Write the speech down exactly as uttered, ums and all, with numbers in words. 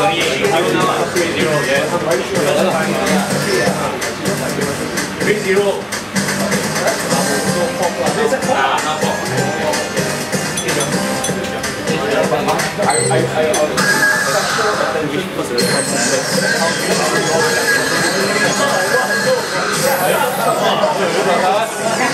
I I I I